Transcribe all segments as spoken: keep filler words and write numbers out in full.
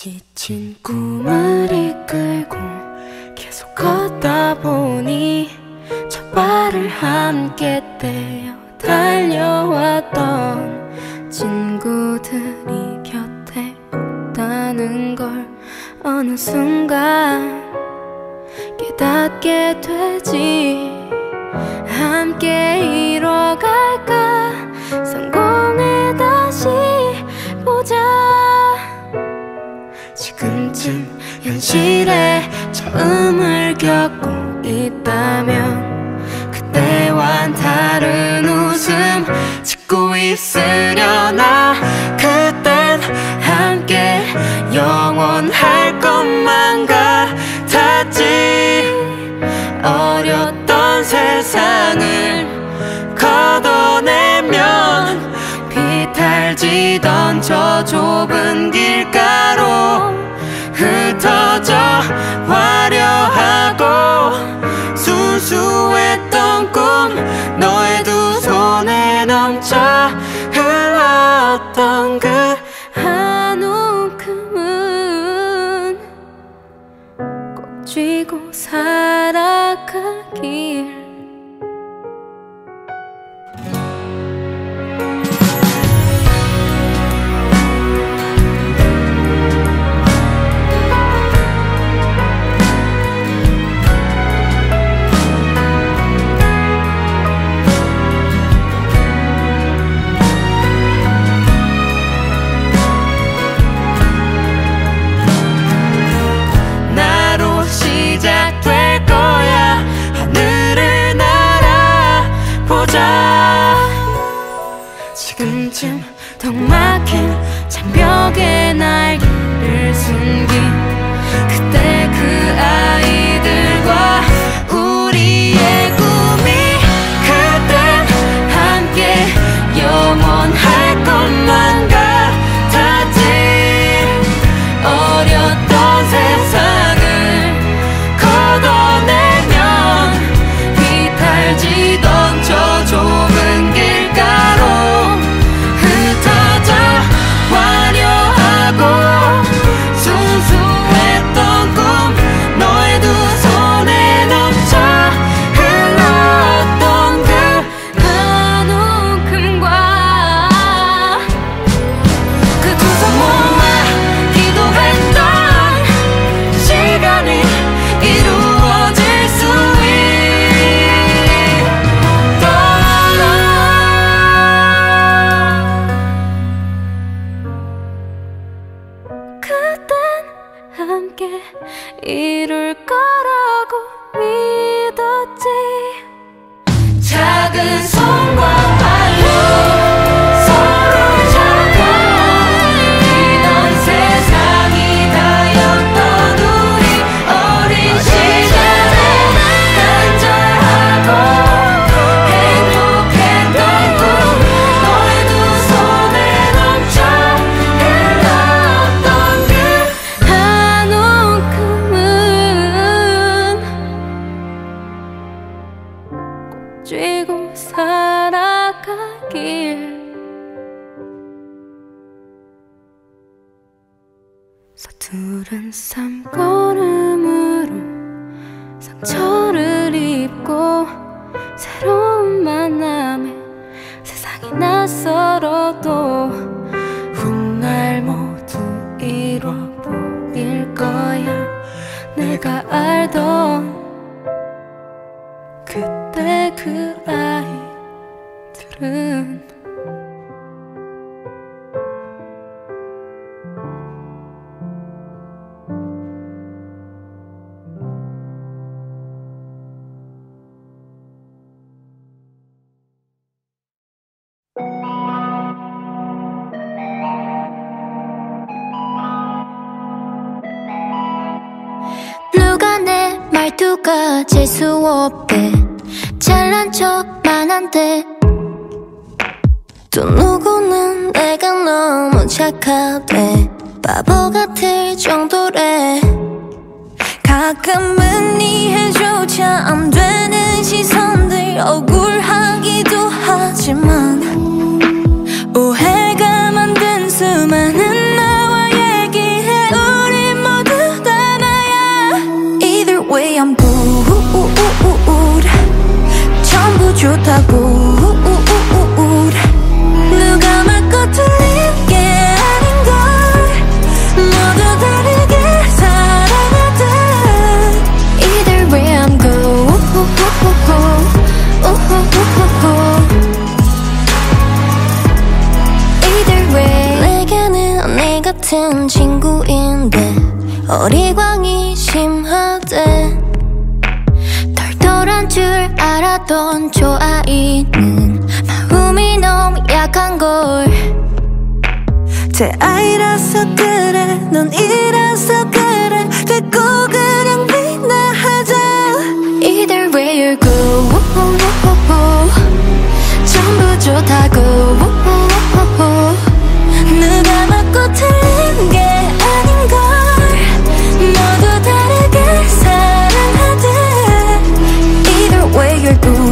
지친 꿈을 이끌고 계속 걷다 보니 첫 발을 함께 떼어 달려왔던 친구들이 곁에 없다는 걸 어느 순간 깨닫게 되지. 함께 이뤄갈까, 성공해 다시 보자. 지금쯤 현실에 처음을 겪고 있다면 그때와는 다른 웃음 짓고 있으려나. 그땐 함께 영원할 것만 같았지. 어렸던 세상을 걷어내면 비탈지던 저 좁은 길가로 흩어져 화려하고 순수했던 꿈, 너의 두 손에 넘쳐 흘렀던 그 한 움큼은 꼭 쥐고 살아가길. 지금쯤 턱 막힌 장벽에 날개를 숨긴 그때 그 아이들과 우리의 꿈이. 그땐 함께 영원할 것만 같았지. 어렸던 세상을 걷어내면 비탈지던 저 좁은 길가로 이룰 거라고 믿었지. 작은 손과 발로 쥐고 살아가길. 서투른 삼걸음으로 상처를 입고 새로운 만남에 세상이 낯설어도 훗날 모두 잃어버릴 거야. 내가 알던 그때 그 아이들은 누가 내 말투가 재수 없대. 잘난 척만 한데 또 누구는 내가 너무 착하대. 바보 같을 정도래. 가끔은 이해조차 안 되는 시선들 억울하기도 하지만 오해가 만든 수많은 나와 얘기해. 친한 친구인데 어리광이 심하대. 털털한 줄 알았던 저 아이는 마음이 너무 약한걸. 제 아이라서 그래, 넌 이라서 그래, 됐고 그냥 빛나하자. Either way you're cool, 전부 좋다고. 누가 맞고 틀린 게 아닌걸. 너도 다르게 사랑하대. Either way you're cool.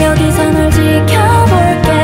여기서 널 지켜볼게.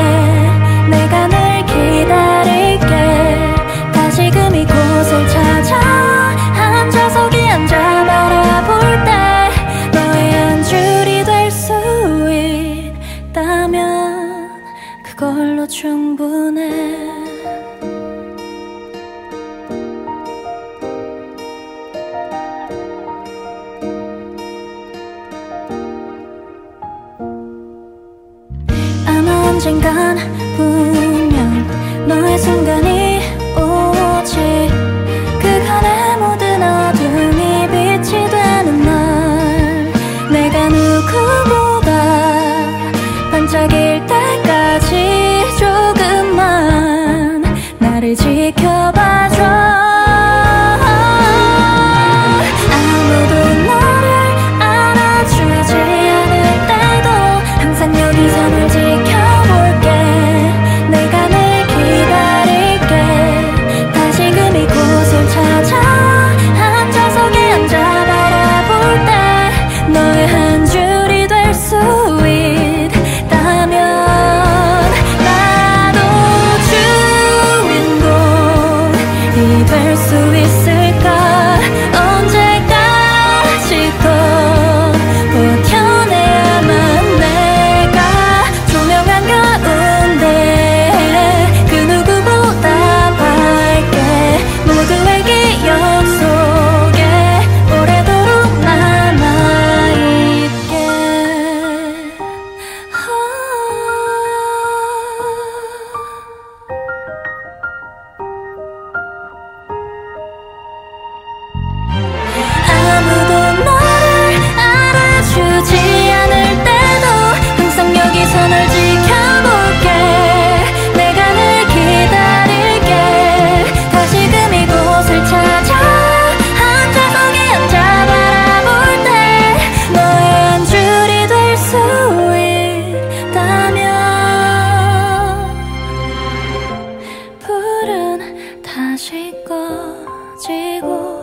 다시 꺼지고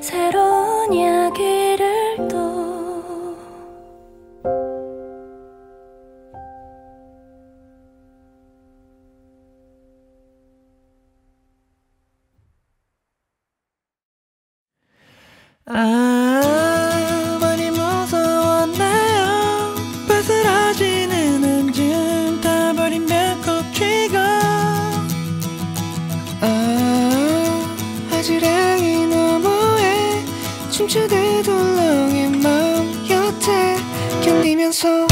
새로운 이야기를 또 아 많이 무서웠나요? 바스라지는 한줌 타버린 멸껍질과 지랑이 너머에 춤추듯 울렁인 마음 여태 견디면서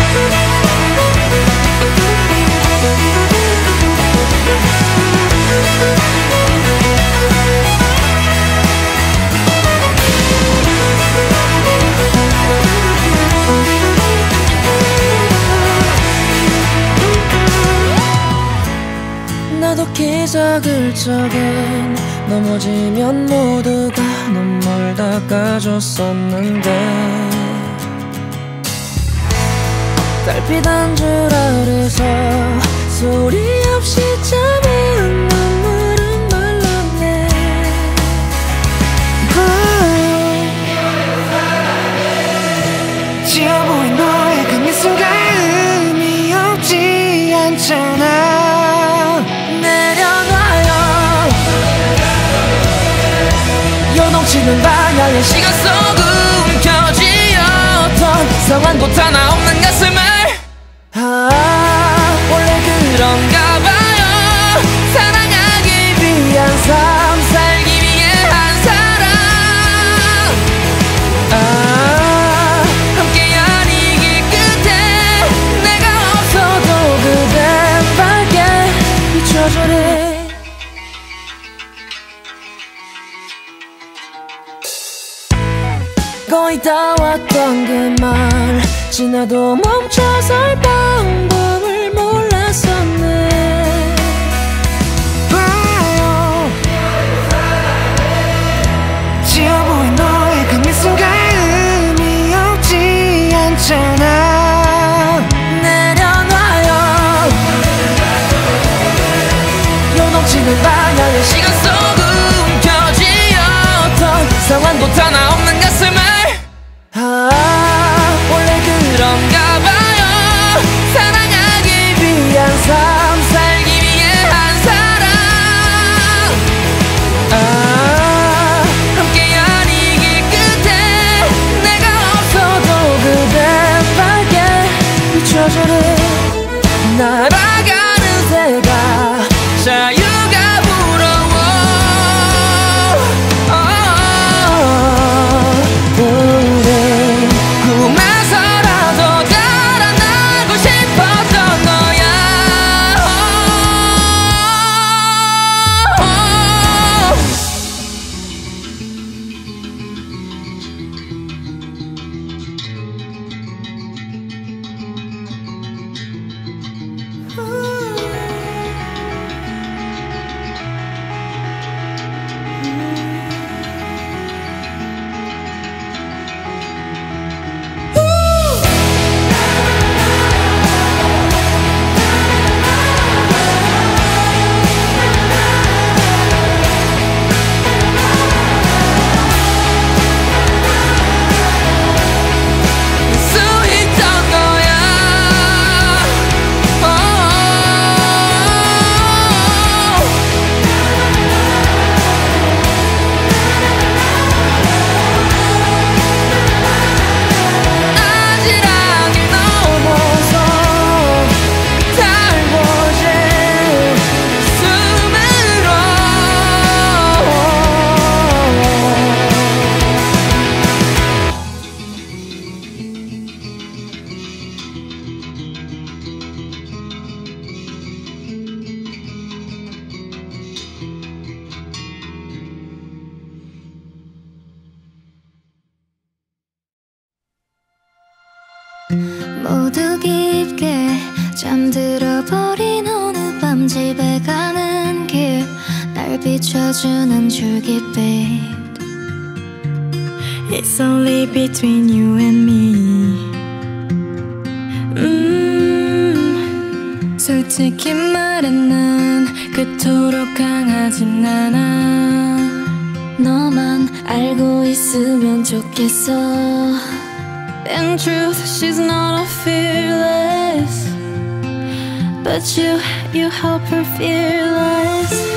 나도 기적을 적은 넘어지면 모두가 눈물 닦아줬었는데 달빛 한 줄 아래서 소리 없이 잠이 온 눈물은 말랐네. 지어보인 너의 그 미소가 의미 없지 않잖아. 넘치는 방향의 시간 속 움켜쥐었던 이상한 곳 하나 없는 가슴을 아 원래 그런가 봐요. 사랑하기 위한 삶 살기 위해 한 사람 아 함께한 이 길 끝에 내가 없어도 그댄 밝게 비춰주네. 거의 다 왔던 그 말 지나도 멈춰설 방법을 몰랐었네. 봐요 지어보인 너의 그 미소가 의미 없지 않잖아. 내려놔요 요동치는 방향의 시간 속 움켜쥐었던 이상한 곳 하나 없는 가슴을 그런가 봐요. 사랑하기 위한 삶 살기 위해 한 사람 아 함께한 이 길 끝에 내가 없어도 그댄 밝게 비춰주는 날아가는 새가 자유가 부러워. 모두 깊게 잠들어버린 어느 밤 집에 가는 길 날 비춰주는 줄깃빛. It's only between you and me. 음 솔직히 말해 난 그토록 강하진 않아. 너만 알고 있으면 좋겠어. In truth, she's not a fearless, but you, you help her fearless.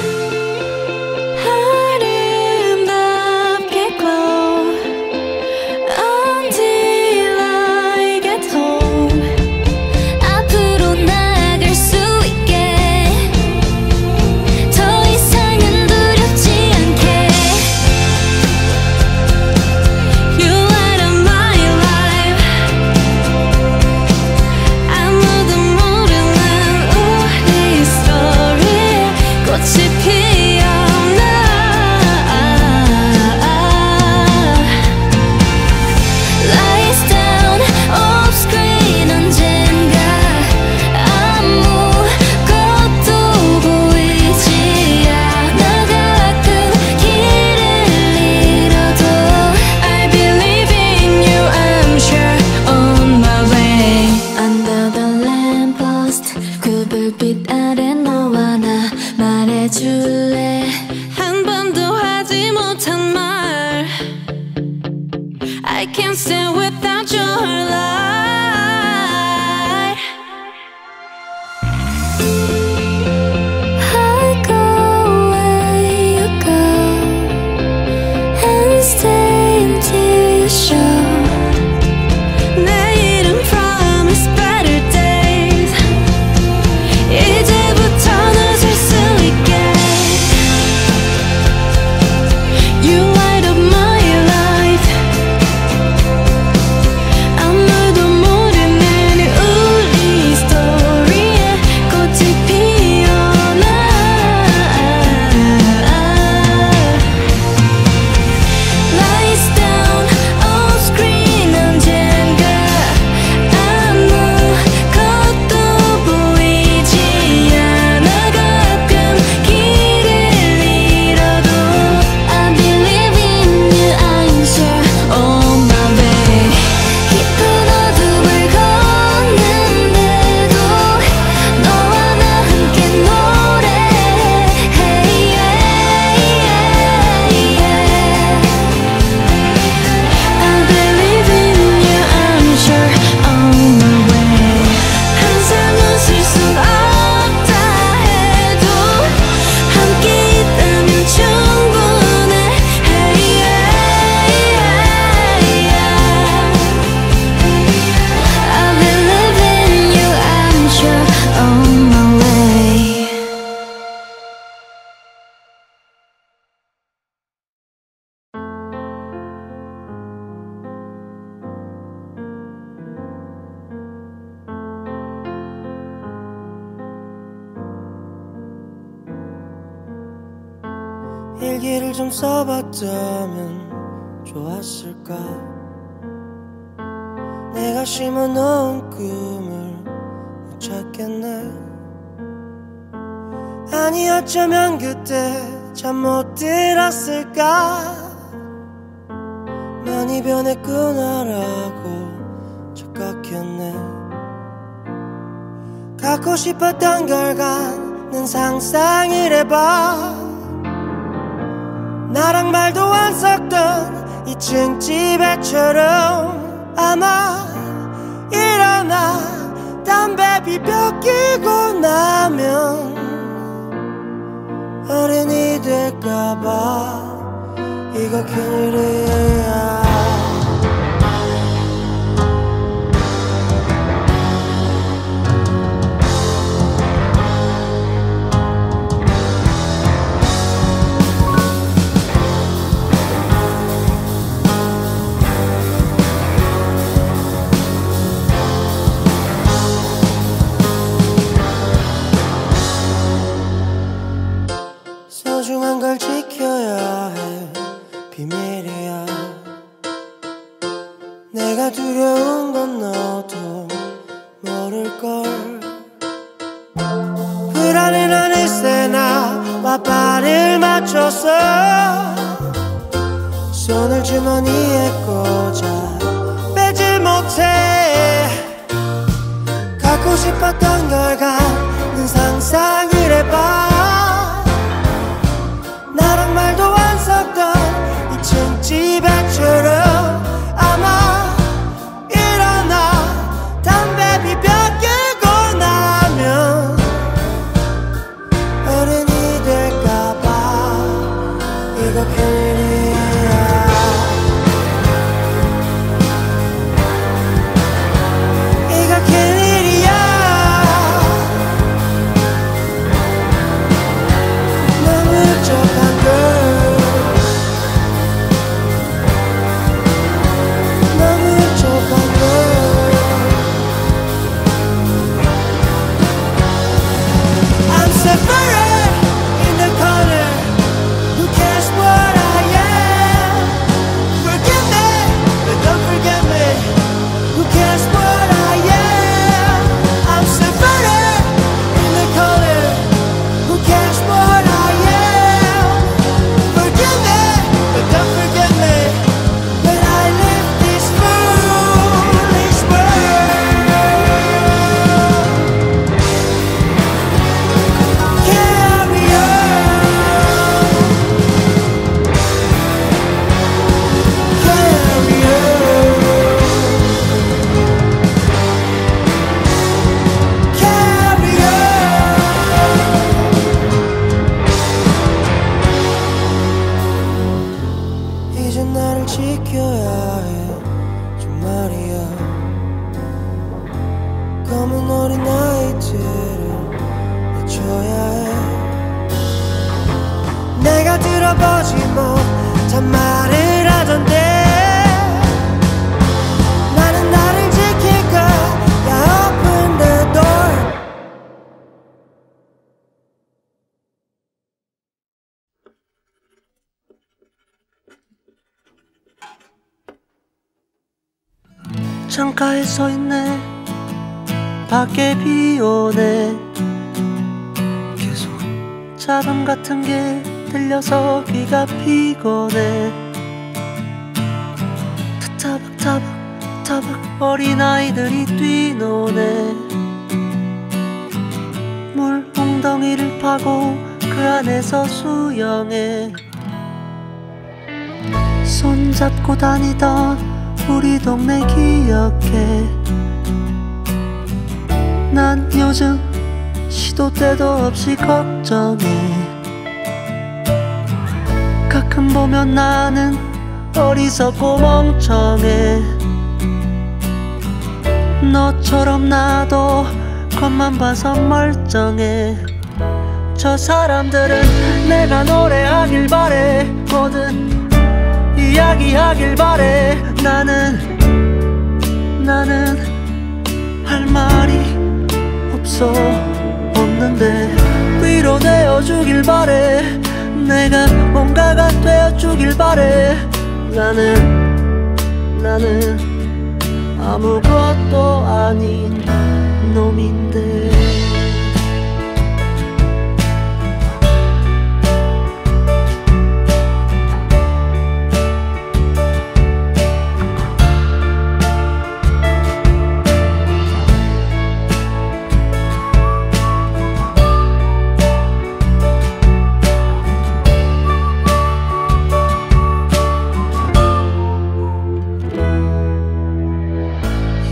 불빛 아래 너와 나 말해줄래. 한 번도 하지 못한 말. I can't stand without your light. I go where you go and stay until you show. 일기를 좀 써봤다면 좋았을까. 내가 심어놓은 꿈을 못 찾겠네. 아니 어쩌면 그때 참 못 들었을까. 많이 변했구나라고 착각했네. 갖고 싶었던 결과는 상상을 해봐. 나랑 말도 안 섞던 이층 집에처럼 아마 일어나 담배 피워 끼고 나면 어른이 될까봐 이거 큰일이야. 소중한 걸 지켜야 해. 비밀이야. 내가 두려운 건 너도 모를걸. 불안해 난 일세 나와 발을 맞춰서 손을 주머니에 꽂아 빼질 못해. 갖고 싶었던 결과는 상상을 해봐. 창가에 서있네. 밖에 비오네. 계속 잡음 같은 게 들려서 귀가 피곤해. 타박타박 타박 어린아이들이 뛰노네. 물 웅덩이를 파고 그 안에서 수영해. 손잡고 다니던 우리 동네 기억해. 난 요즘 시도 때도 없이 걱정해. 가끔 보면 나는 어리석고 멍청해. 너처럼 나도 겉만 봐서 멀쩡해. 저 사람들은 내가 노래하길 바래. 뭐든 이야기하길 바래. 나는 나는 할 말이 없어 없는데 위로 되어주길 바래. 내가 뭔가가 되어주길 바래. 나는 나는 아무것도 아닌 놈인데.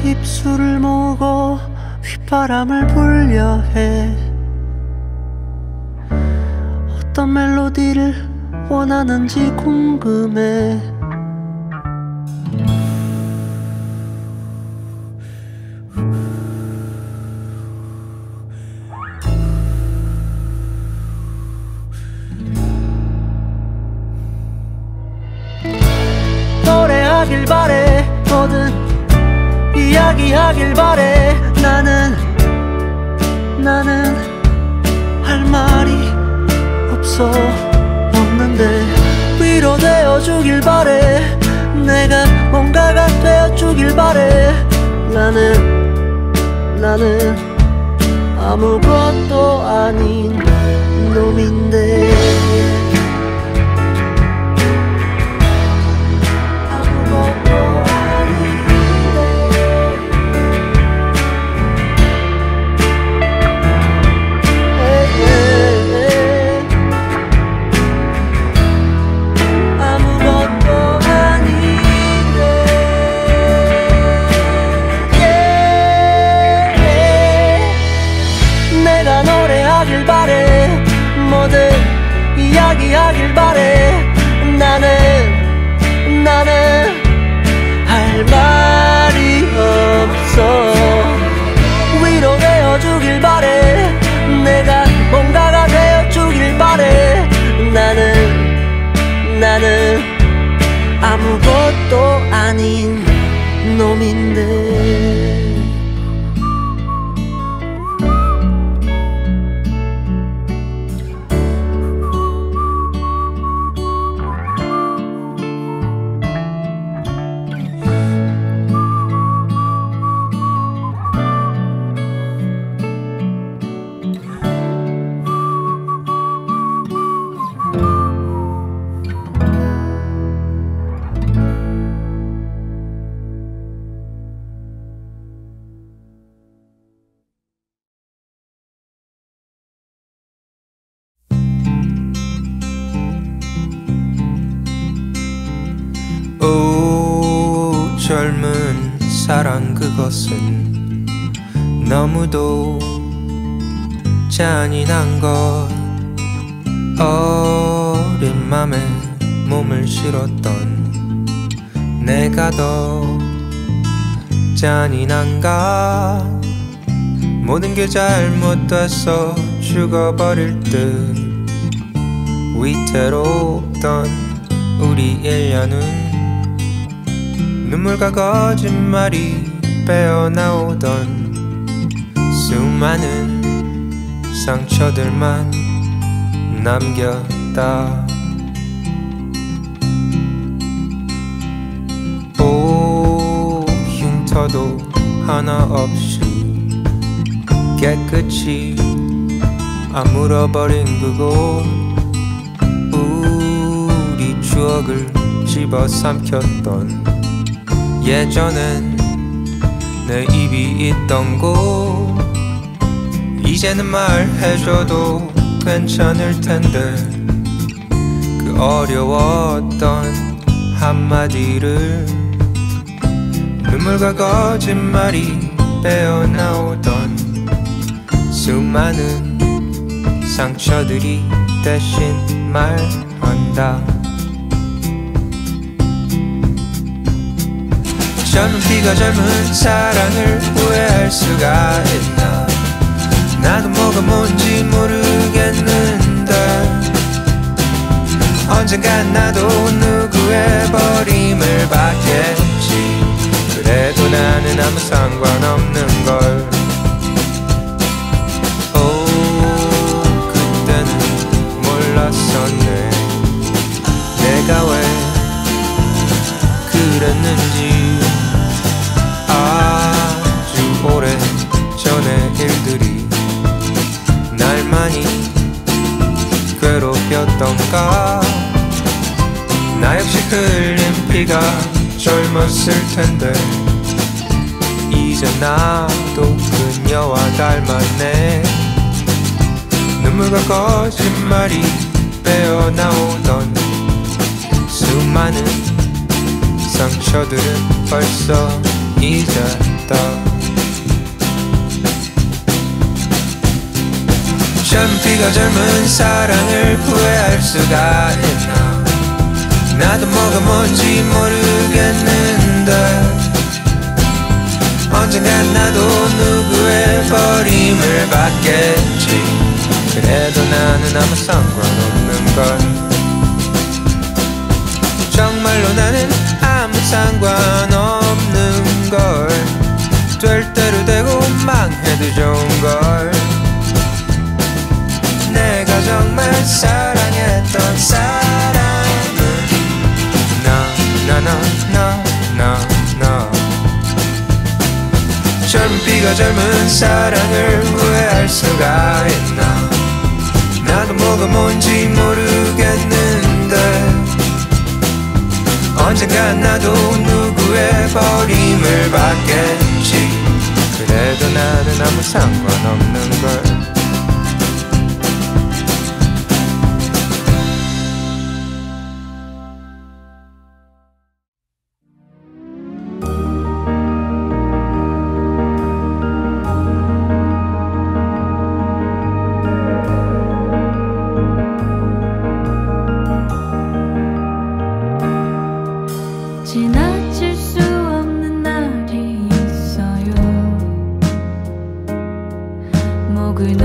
입술을 모으고 휘바람을 불려 해. 어떤 멜로디를 원하는지 궁금해. 노래하길 바래. 뭐든 이야기하길 바래. 나는 나는 할 말이 없어 없는데 위로 되어주길 바래. 내가 뭔가가 되어주길 바래. 나는 나는 아무것도 아닌 놈인데. 나는 아무것도 아닌 놈인데. 젊은 사랑 그것은 너무도 잔인한 것. 어린 맘에 몸을 실었던 내가 더 잔인한가. 모든 게 잘못돼서 죽어버릴 듯 위태롭던 우리 일년은 눈물과 거짓말이 빼어나오던 수많은 상처들만 남겼다. 오, 흉터도 하나 없이 깨끗이 아물어버린 그곳. 우리 추억을 집어삼켰던 예전엔 내 입이 있던 곳. 이제는 말해줘도 괜찮을 텐데 그 어려웠던 한마디를 눈물과 거짓말이 빼어나오던 수많은 상처들이 대신 말한다. 젊은 피가 젊은 사랑을 후회할 수가 있나. 나도 뭐가 뭔지 모르겠는데 언젠간 나도 누구의 버림을 받겠지. 그래도 나는 아무 상관없는 걸. 오, 그때는 몰랐었네 내가 왜 그랬는지. 아주 오래전의 일들이 날 많이 괴롭혔던가. 나 역시 흘린 피가 젊었을 텐데 이제 나도 그녀와 닮았네. 눈물과 거짓말이 빼어나오던 수많은 상처들은 벌써 잊었다. 젊은 피가 젊은 사랑을 후회할 수가 있나. 나도 뭐가 뭔지 모르겠는데 언젠간 나도 누구의 버림을 받겠지. 그래도 나는 아무 상관없는 걸. 정말로 나는 아무 상관없는 걸. 될 대로 되고 망해도 좋은 걸. 내가 정말 사랑했던 사람은 나나나나나나. 젊은 피가 젊은 사랑을 후회할 수가 있나. 나도 뭐가 뭔지 모르겠는데 언젠간 나도 누구의 버림을 받겠지. 그래도 나는 아무 상관없는 걸. Good.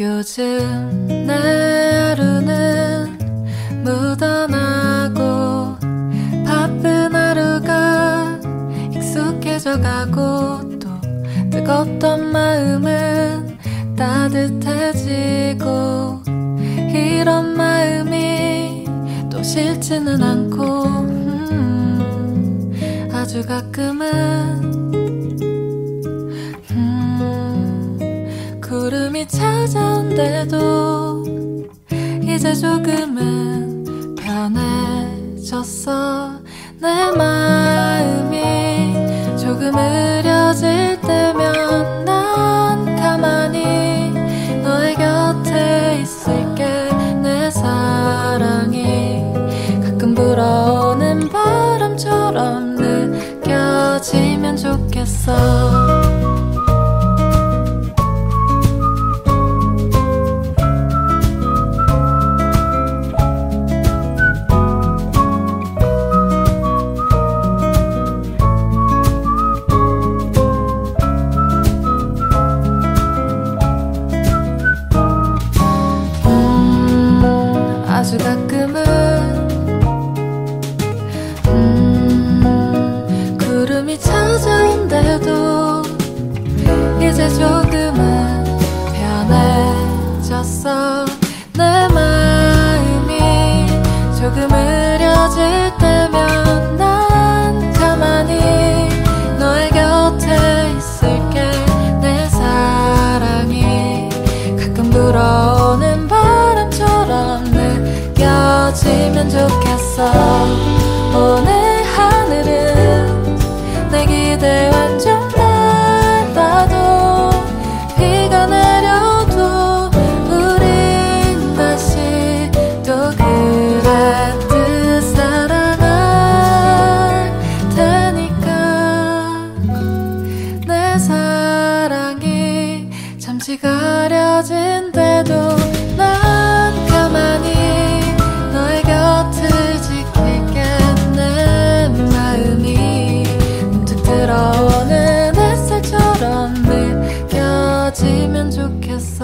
요즘 내 하루는 무던하고 바쁜 하루가 익숙해져가고 또 뜨겁던 마음은 따뜻해지고 이런 마음이 또 싫지는 않고 음 아주 가끔은 구름이 찾아온대도 이제 조금은 편해졌어. 내 마음이 조금 흐려질 때면 난 가만히 너의 곁에 있을게. 내 사랑이 가끔 불어오는 바람처럼 느껴지면 좋겠어. 아주 가끔은 음, 구름이 찾아온대도 이제 조금은 편해졌어. 내 마음이 조금 흐려질 때면 난 가만히 너의 곁에 있을게. 내 사랑이 가끔 불어오는 바람처럼 지면 좋겠어. 오늘 하늘은 내 기대 완전 달라도 비가 내려도 우린 다시 또 그랬듯 사랑할 테니까. 내 사랑이 잠시 가려진대도 난 가만히 지킬게. 내 마음이 문득 들어오는 햇살처럼 느껴지면 좋겠어.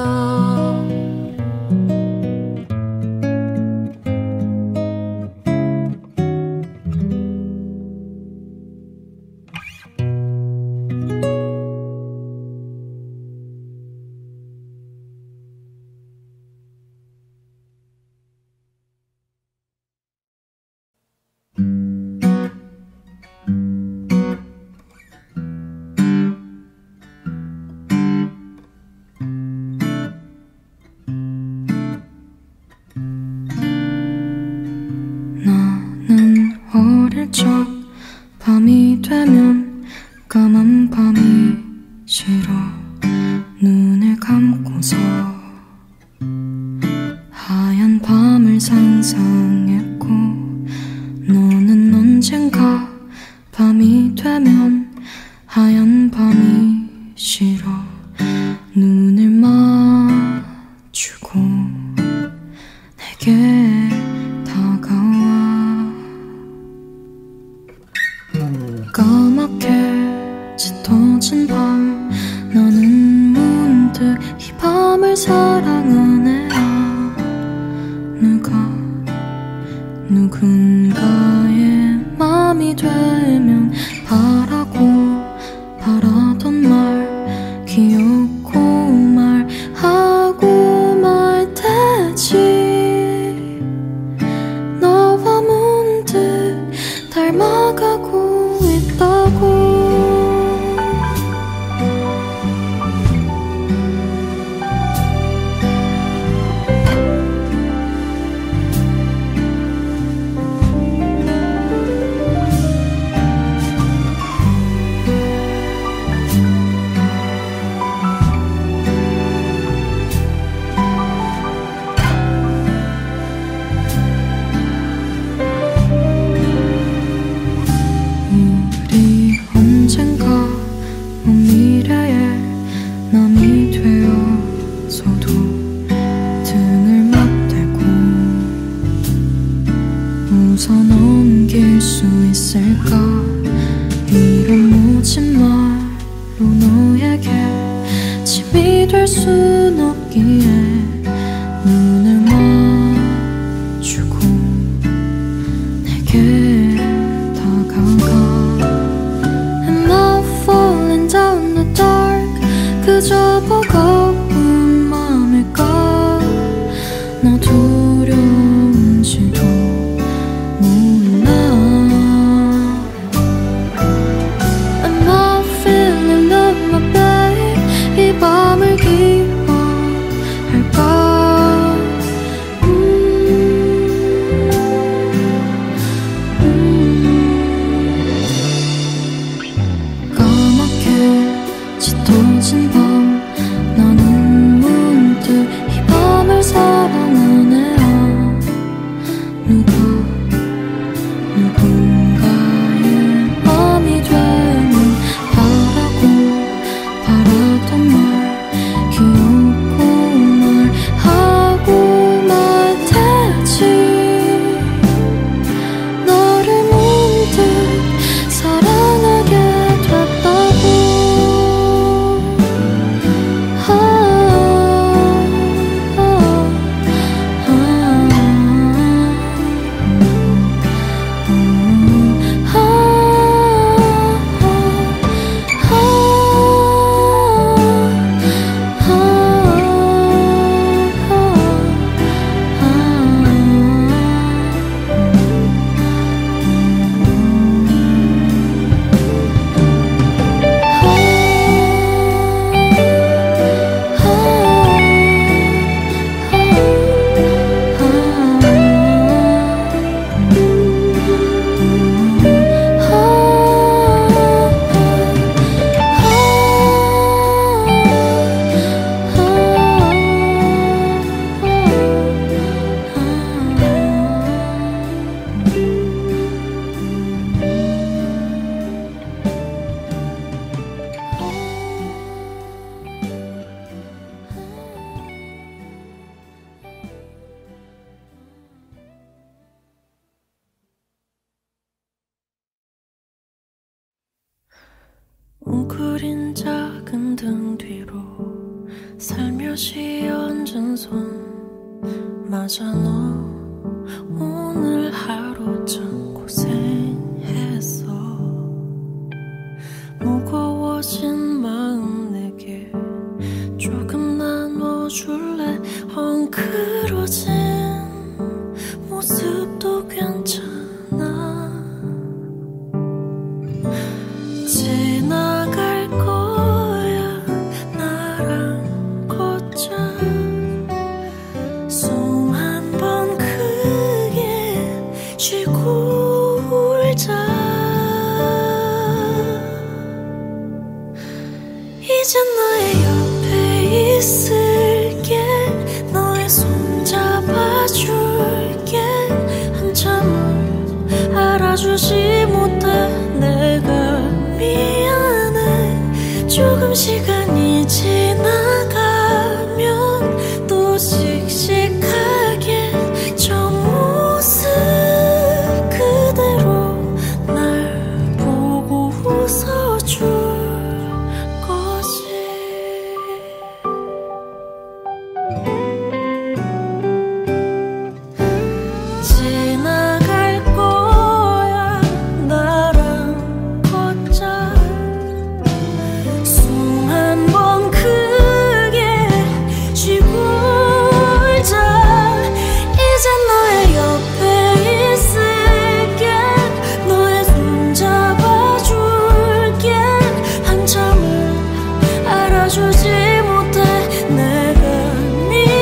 이런 모진 말로 너에게 집에 답이 될 순 없기에 눈을 마주고 내게 다가가. I'm not falling down the dark. 그저 버거운 맘일까. 너 두려운지도 몰라. I'm not feeling up my babe. 이 밤을 기억할까. 음, 음. 까맣게 짙어진 밤 나는 문득 이 밤을 사랑하네요. 누가 누군가의 맘이 되면 바라고 바랐던 말 기억고 날 하고 말 테지. 너를 문득 사랑하게 됐다고. 아, 아, 아, 아. 아, 아, 아, 아, 아, 아. 웅크린 작은 등 뒤로 살며시 얹은 손. 맞아, 너 오늘 하루 참 고생했어. 무거워진 마음 내게 조금 나눠줄래. 헝클어진 모습도 괜찮아. 지나갈 거야. 나랑 걷자. 숨 한 번 크게 쉬고 울자. 이젠 너의 옆에 있을게. 너의 손 잡아줄게. 한참 알아주지 못한 내가 미안해. 조금 시간이 지나가면 또 씩씩하게 저 모습 그대로 날 보고 웃어줄 거지. 지나갈 거야. 나랑 걷자. 숨 한 번 크게 쉬고 울자. 이젠 너의 옆에 있을게. 너의 손 잡아줄게. 한참을 알아주지 못해. 내가 미안해.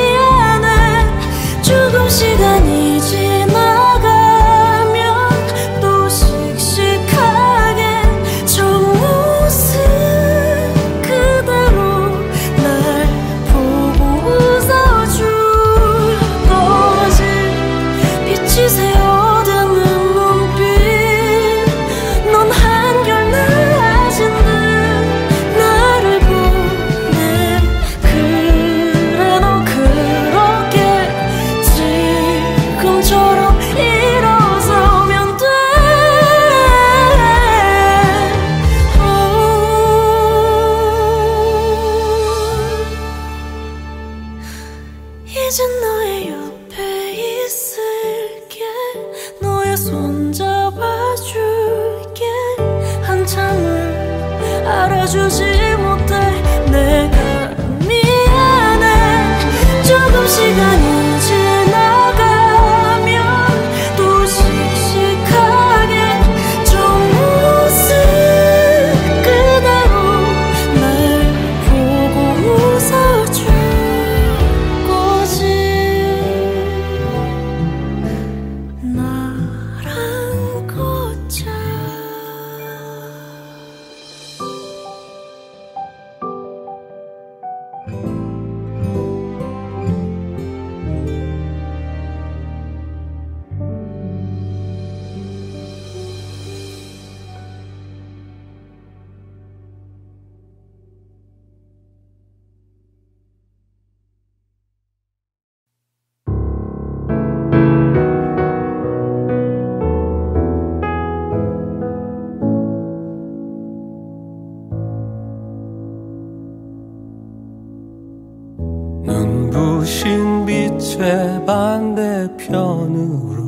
반대편으로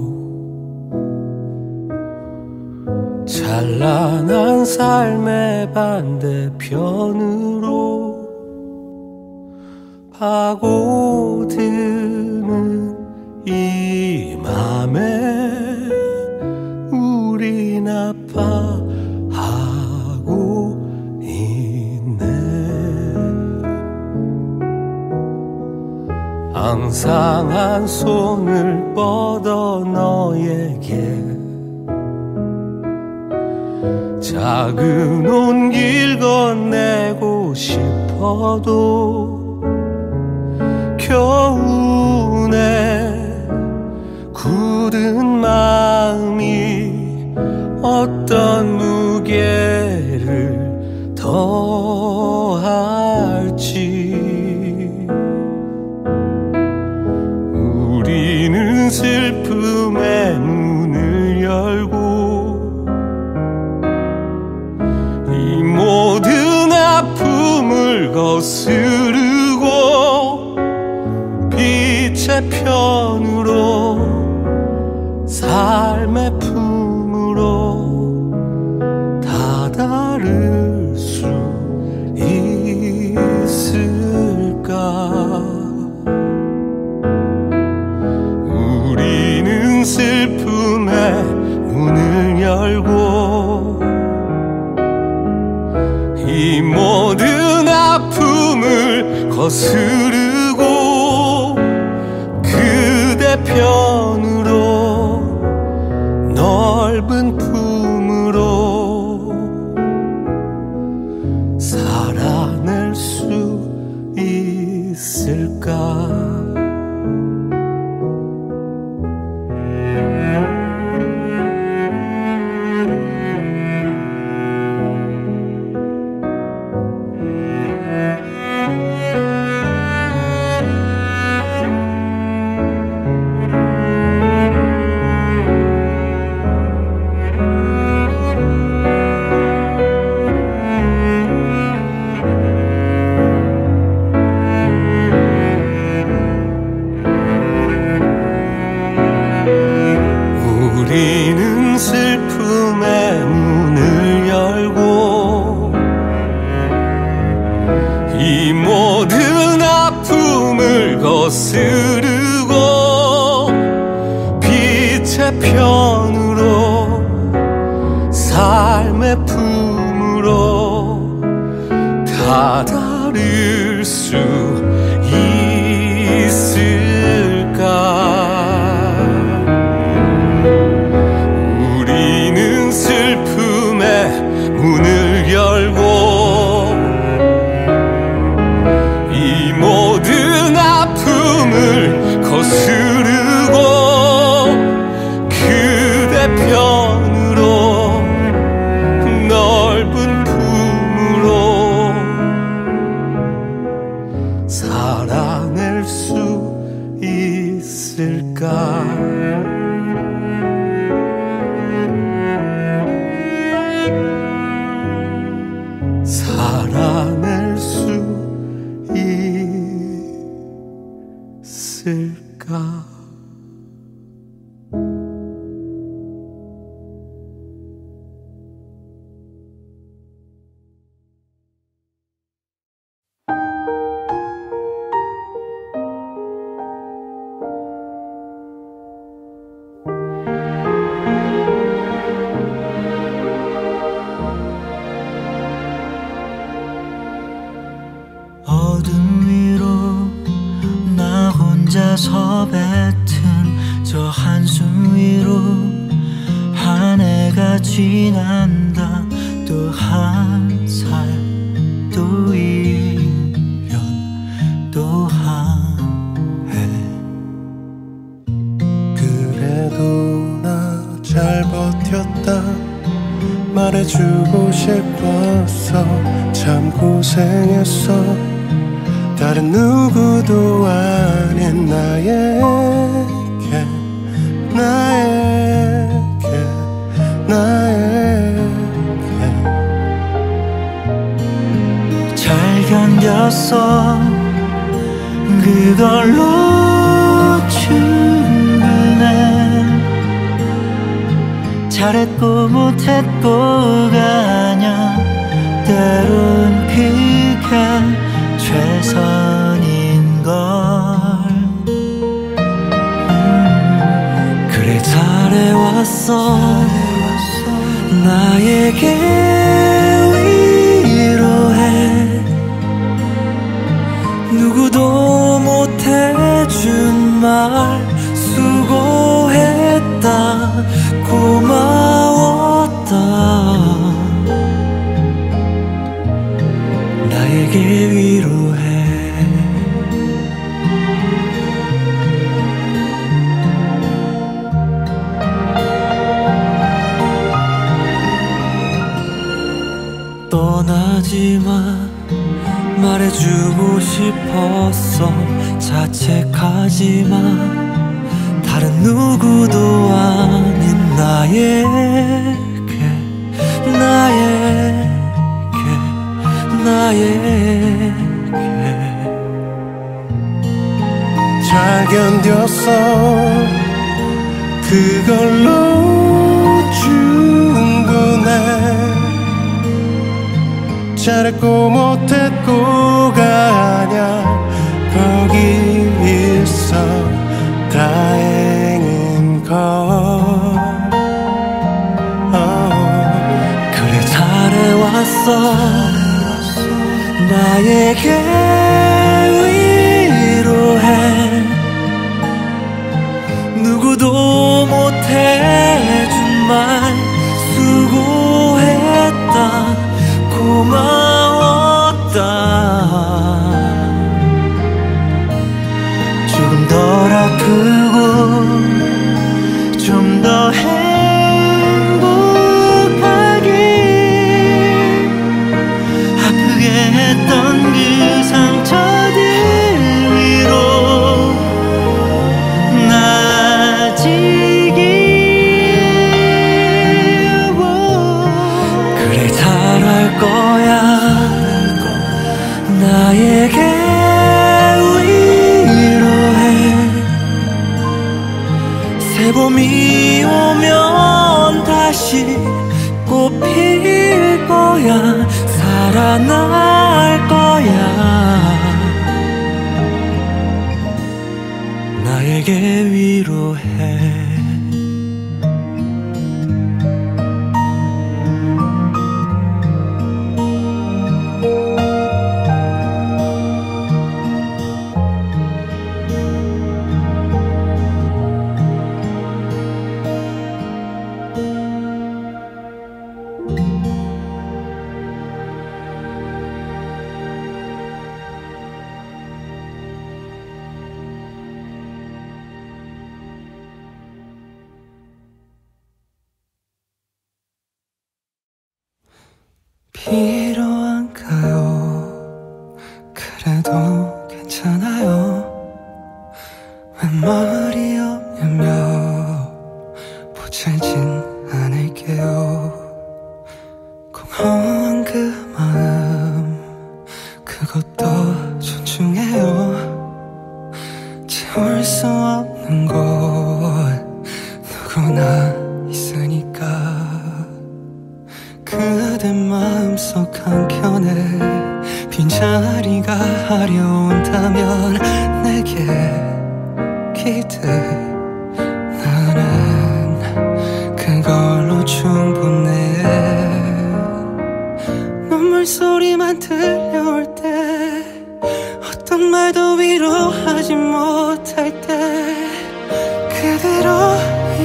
찬란한 삶의 반대편으로 파고드는 이 맘에 우린 아파하고 항상 한 손을 뻗어 너에게 작은 온길 건네고 싶어도 겨우 내 굳은 마음이 어떤 무게를 더할지 슬픔의 문을 열고 이 모든 아픔을 거스르고 빛의 편으로 삶의 품으로 다다를 수 있을까? 슬픔의 문을 열고 이 모든 아픔을 거스르고 그대 편으로 넓은 품으로 살아낼 수 있을까? 살아낼 수 있어. 있을까? 뱉은 저 한숨 위로 한 해가 지난다. 또 한 살, 또 일 년, 또 한 해. 그래도 나 잘 버텼다 말해주고 싶었어. 참 고생했어. 다른 누구도 아닌 나에게 나에게 나에게 잘 견뎠어. 그걸로 충분해. 잘했고 못했고가 아냐. 때론 그게 최선인걸. 음, 그래 잘해왔어. 나에게 위로해. 누구도 못해준 말 수고했다. 고마웠다. 나에게 위로해. 떠나지 마. 말해주고 싶었어. 자책하지 마. 다른 누구도 아닌 나에게 나에게 나에게 잘 견뎠어. 그걸로 충분해. 잘했고 못했고가 아냐. 거기 있어 다행인 걸. oh. 그래 잘해왔어. 나에게 위로해. 누구도 못해준 말 수고했다. 고마웠다. 조금 덜 아프고 좀 더 나에게 위로해. 새 봄이 오면 다시 꽃필 거야. 살아날 거야. 나에게 위로해. 필요한가요? 그래도 괜찮아요. 왜 말이 없냐며 보채진 않을게요. 공허한 그 마음 그것도 존중해요. 제 채울 수 없는 곳 누구나 있으니까 그대 마음속 한켠에 빈자리가 하려온다면 내게 기대 그걸로 충분해. 눈물 소리만 들려올 때 어떤 말도 위로하지 못할 때 그대로의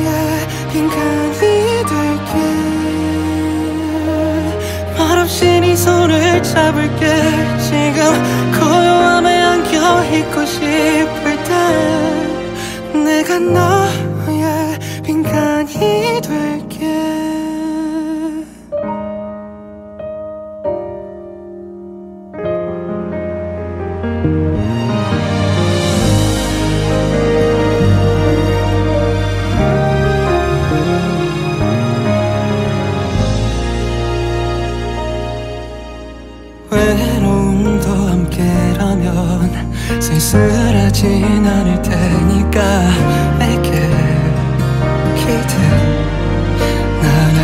인간이 될게. 말없이 네 손을 잡을게. 지금 고요함에 안겨있고 싶을 때 내가 너의 빈칸이 될게. 외로움도 함께라면 쓸쓸하진 않을 테니까 내게 나는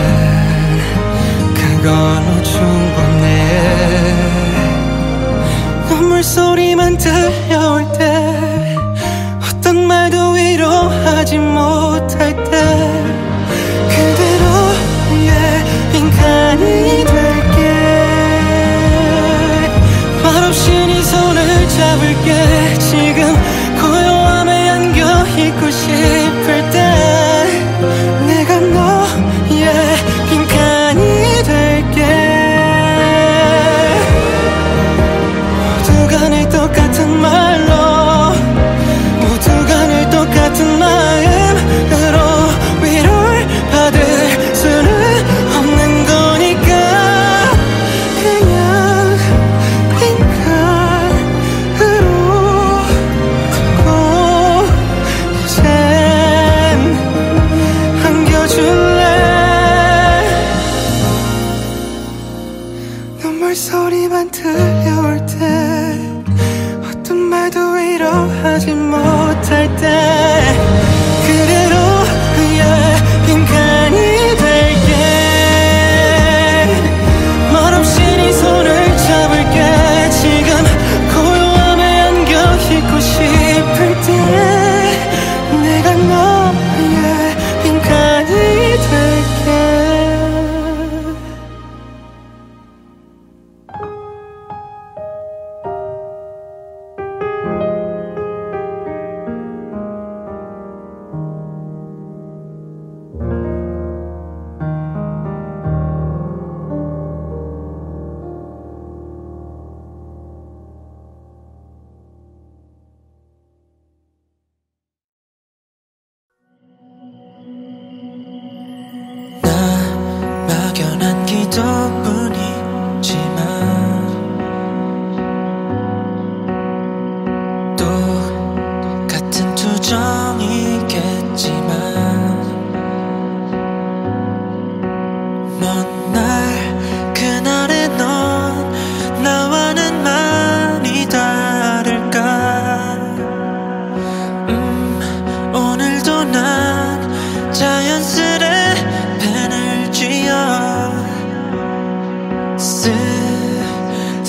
그걸로 충분해. 눈물 소리만 들려올 때 어떤 말도 위로하지 못할 때 그대로의 인간이 될게. 말없이 네 손을 잡을게. 지금 고요함에 안겨 있고 싶을 때 내가 너의 빈칸이 될게. 모두가 늘 똑같은 말로 모두가 늘 똑같은 마음으로 위로를 받을 수는 없는 거니까 그냥 빈칸으로 두고 이제 눈물 소리만 들려올 때 어떤 말도 위로하지 못할 때 그대로의 빈칸이 될게. 말없이 네 손을 잡을게. 지금 고요함에 안겨 있고 싶을 때 내가 너의 빈칸이 될게.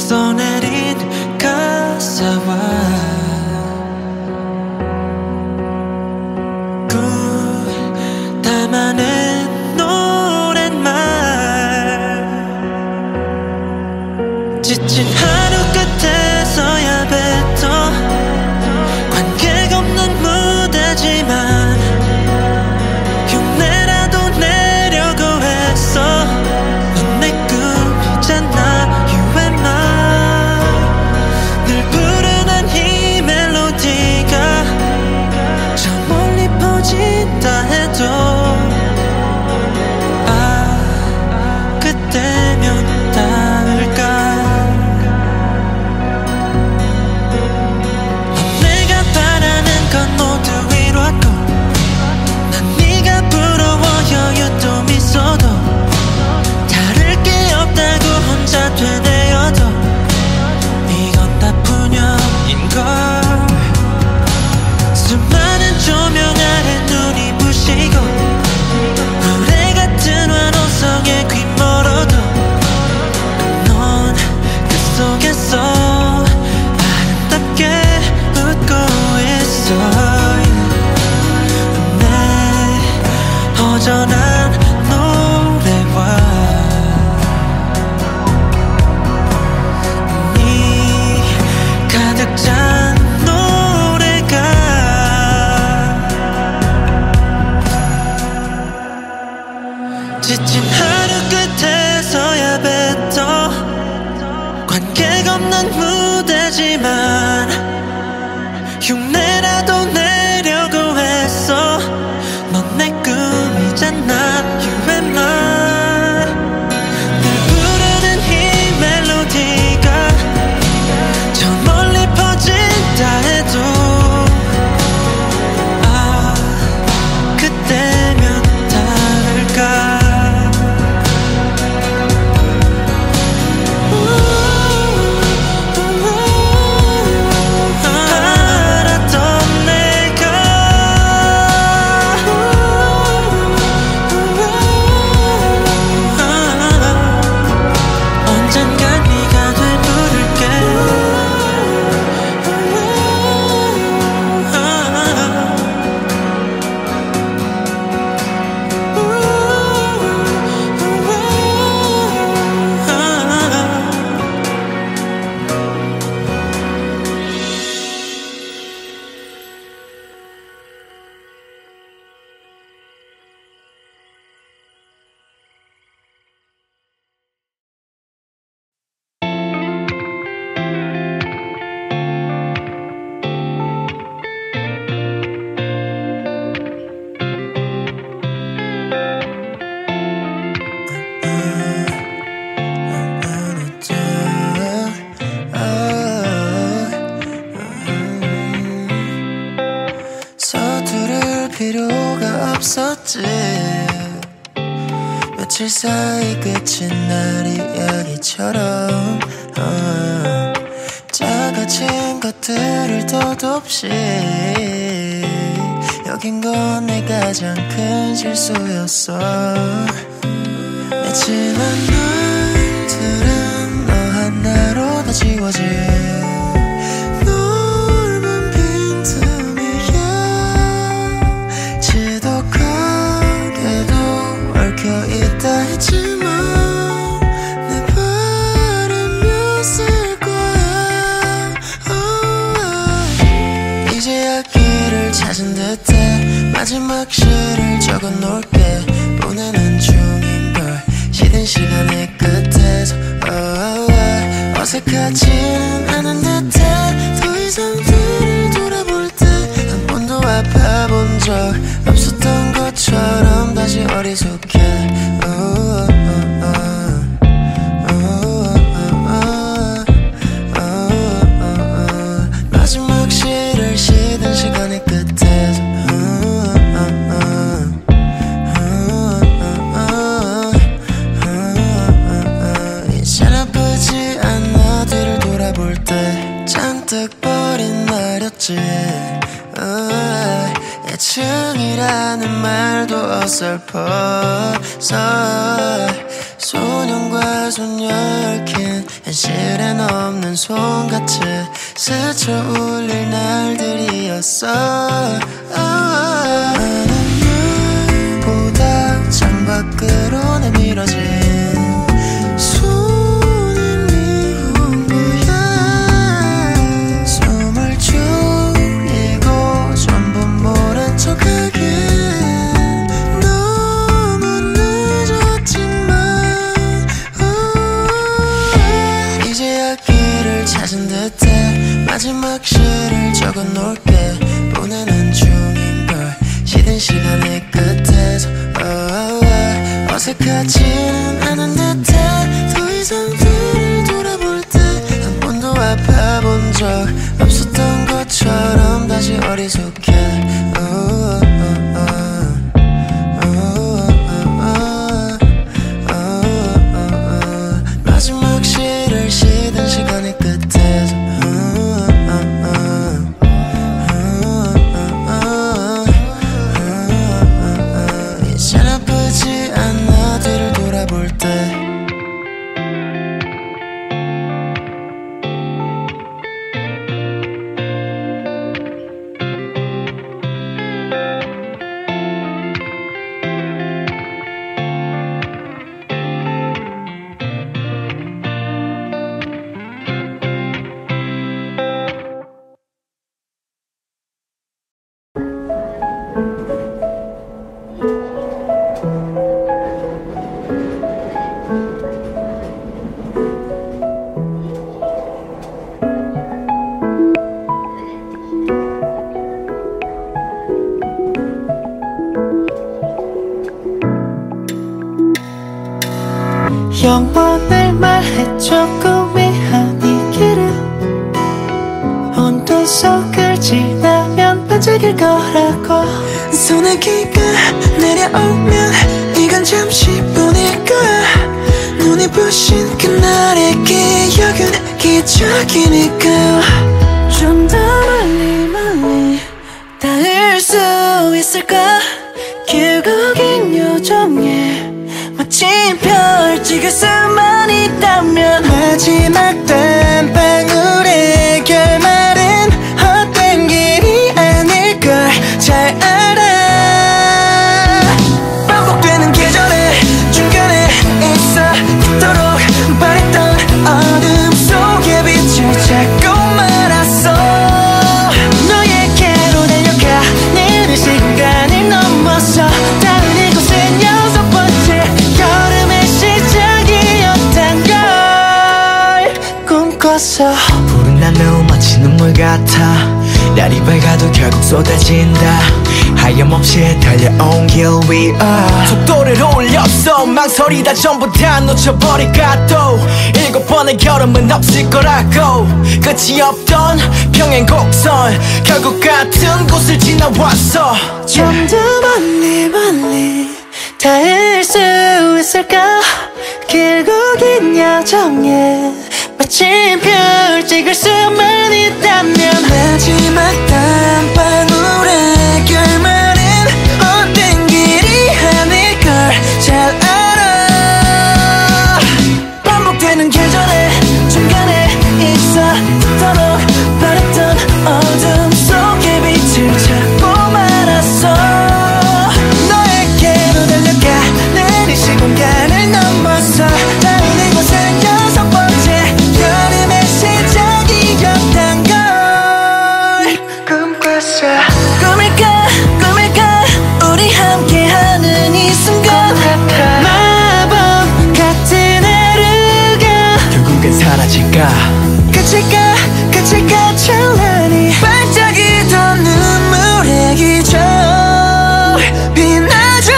써내린 가사와 내 허전한 노래와 네 가득 찬 노래가 지친 하루 끝에서야 뱉어 관계가 없는 무대지만 흉내라도 내려고 했어. 넌 내 꿈이잖아. You and I. 날 부르는 이 멜로디가 저 멀리 퍼진다 해도 아 그때면 다를까. 며칠 사이 끝인 날 이야기처럼 어, 작아진 것들을 덧없이 여긴 건 내 가장 큰 실수였어. 내 지난 날들은 너 하나로 다 지워질 마지막 시를 적어놓을게. 보내는 중인걸 시든 시간의 끝에서 oh, 어색하지는 않은 듯해. 더 이상 너를 돌아볼 때 한 번도 아파본 적 없었던 것처럼 다시 어리숙해. oh, 애증이라는 말도 어설퍼서 소년과 소녀 얽힌 현실엔 없는 손같이 스쳐 울릴 날들이었어. 많은 눈보다 창밖으로 내밀어진 마지막 시를 적어놓을게. 보내는 중인걸 시든 시간의 끝에서 oh, oh, 어색하지는 않은 듯해. 더 이상 너를 돌아볼 때 한 번도 아파본 적 없었던 것처럼 다시 어리숙해. oh, oh, oh. 영원을 말해 조금의 한이 길은 혼돈 속을 지나면 반짝일 거라고. 소나기가 내려오면 이건 잠시 뿐일 거야. 눈이 부신 그날의 기억은 기적이니까. 좀 더 멀리 멀리 닿을 수 있을까. 결국엔 요정에 마침 별 찍을 수만 있다면. 마지막 땀방울의 결말은 헛된 길이 아닐걸 잘 알아. 반복되는 계절의 중간에 있어 있도록 바랬던 어둠 속에 빛을 찾고 말았어. 너에게로 달려가 내일의 시간을 넘어서 다른 이곳은 여섯 번째 여름의 시작이었단 걸 꿈꿨어. 불은 날로 마치 눈물 같아. 날이 밝아도 결국 쏟아진다. 하염없이 달려온 길 위에 속도를 올렸어. 망설이다 전부 다 놓쳐버릴까. 또 일곱 번의 결함은 없을 거라고. 끝이 없던 평행 곡선 결국 같은 곳을 지나왔어. 좀 더 멀리 멀리 닿을 수 있을까. 결국엔 여정에 마침 별 찍을 수만 있다면. 마지막 땀방울의 결말은 어떤 길이 아닐걸 잘 알아. 반복되는 계절의 중간에 있어 있도록 바랬던 어둠 속에 빛을 찾고 말았어. 너에게로 달려가 내린 시공간을 넘어서 다른 이곳은 여섯 번째 여름의 시작이었단 걸 꿈꿨어. 꿈일까 꿈일까 우리 함께하는 이 순간. 마법 같은 하루가 결국엔 사라질까. 끝일까 끝일까 찬란히 반짝이던 눈물의 기적 빛나줘.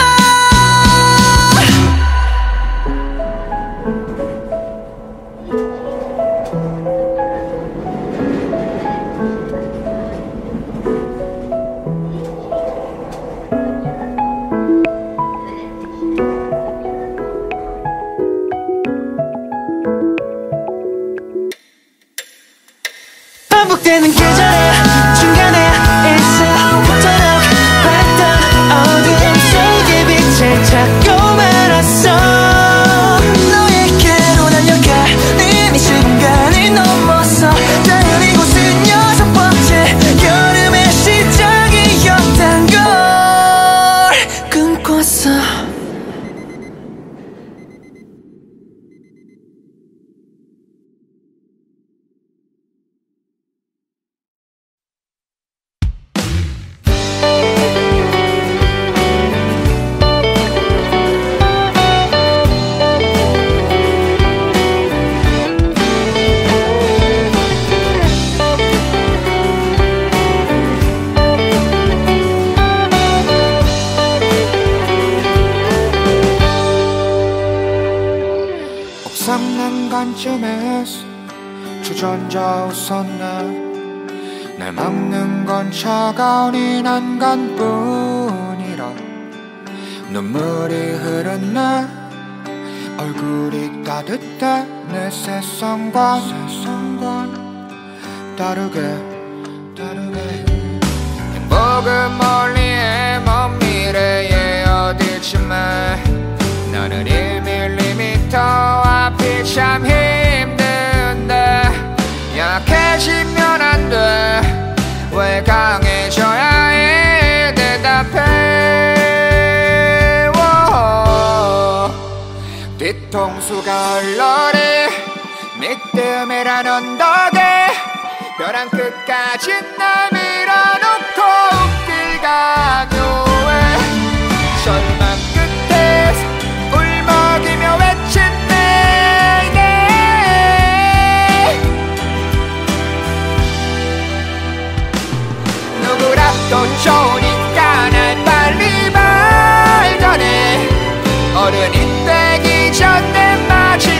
반복되는 계절의 중간에 있어 있도록 바랬던 어둠 속에 빛을 찾고 말았어. 너에게로 달려가 네 시간을 넘어서 다른 이곳은 여섯 번째 여름의 시작이었단 걸 꿈꿨어. 주전자 웃었네. 날 막는 건 차가운 이 난간뿐이라. 눈물이 흐르네. 얼굴이 따뜻해. 내 세상과 다르게 다르게 행복은 멀리에 먼 미래에 어디쯤에. 나는 일 밀리미터 앞이 참 힘들어. 약해지면 안 돼. 왜 강해져야 해. 대답해. 오오. 뒤통수가 흘러내. 믿음이란 언덕에 벼랑 끝까지 날 밀어놓고 웃길가 교회. 절망 끝에서 울먹이며 외친 또 좋으니까 날 빨리 발견해. 어른이 되기 전에 마치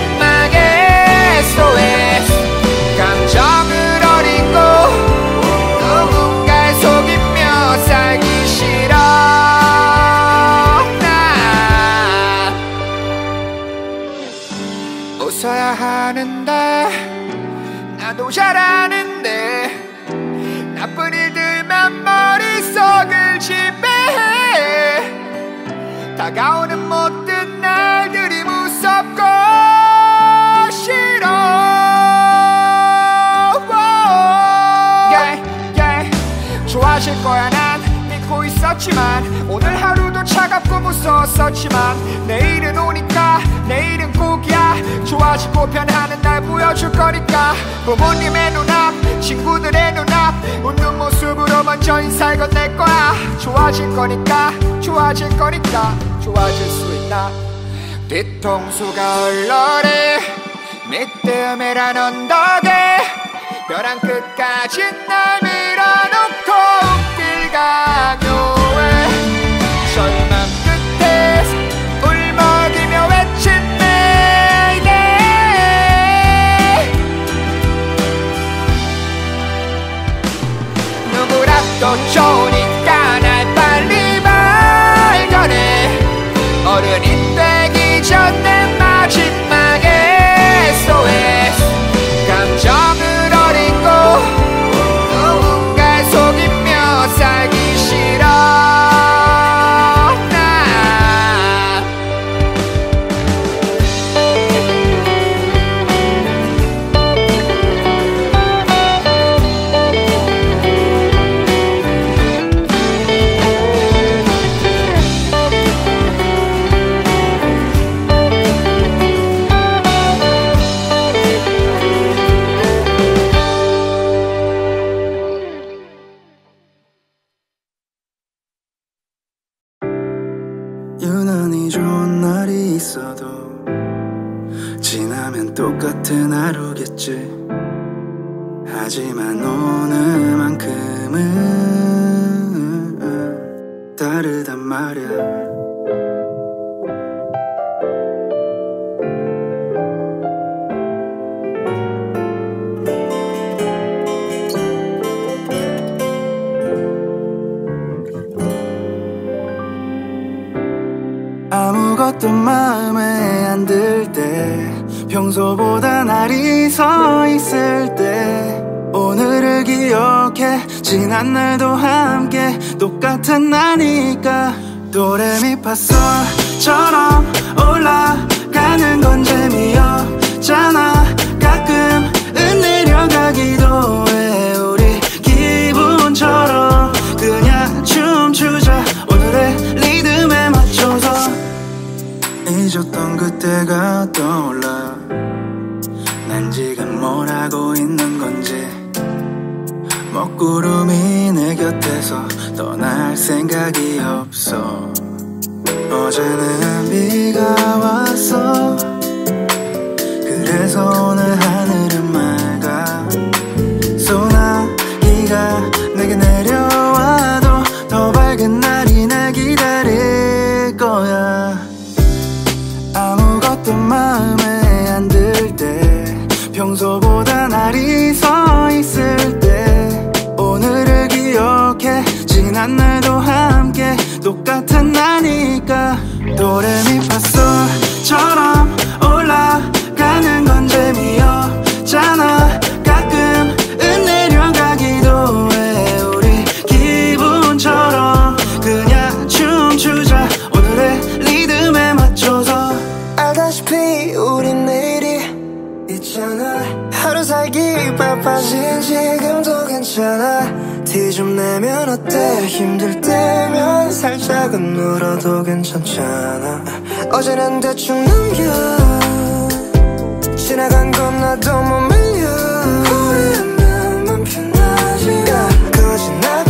아는데 나도 잘 아는데 나쁜 일들만 머릿속을 지배해. 다가오는 못된 날들이 무섭고 싫어. yeah, yeah. 좋아하실 거야 난 믿고 있었지만, 오늘 하루도 차갑고 무서웠었지만, 내일은 오니까 내일은 꼭이야. 좋아지고 변하는 날 보여줄 거니까. 부모님의 눈앞, 친구들의 눈앞, 웃는 모습으로 먼저 인사를 건넬 거야. 좋아질 거니까, 좋아질 거니까, 좋아질 수 있나. 뒤통수가 얼얼해 믿음이란 언덕에 벼랑 끝까지 날 밀어놓고 웃길 강요해. 절망 끝에 울먹이며 외친 누구라도 좋으니까 날 빨리 발견해. 어른이 되기 전 내 마지막에 에스오에스. 감정을 어리고 누군가를 속이며 살기 싫어. 유난히 좋은 날이 있어도 지나면 똑같은 하루겠지. 하지만 오늘만큼은 다르단 말이야. 아무것도 마음에 안 들 때, 평소보다 날이 서 있을 때, 오늘을 기억해. 지난 날도 함께 똑같은 나니까. 도레미파솔처럼 올라가는 건 재미없잖아. 가끔은 내려가기도 해. 우리 기분처럼 그냥 춤추자. 오늘의 리듬에 맞춰서 잊었던 그때가 떠올라. 난 지금 뭘 하고 있는 건지. 먹구름이 내 곁에서 떠날 생각이 없어. 어제는 비가 왔어. 그래서 오늘 하늘은 맑아. 소나기가 내게 내려와도 더 밝은 날이 날 기다릴 거야. 아무것도 마음에 안 들 때, 평소보다 날이 서 있을 때, 오늘을 기억해. 지난 날도 함께 똑같은 나니까. 도레미파솔처럼 올라가는 건 재미없잖아. 가끔은 내려가기도 해. 우리 기분처럼 그냥 춤추자. 오늘의 리듬에 맞춰서. 알다시피 우린 내일이 있잖아. 하루 살기 바빠진 지금도 괜찮아. 티 좀 내면 어때. 힘들 때면 살짝은 울어도 괜찮잖아. 어제는 대충 넘겨. 지나간 건 나도 못 밀려. 우리 맘만 편하지. 거짓말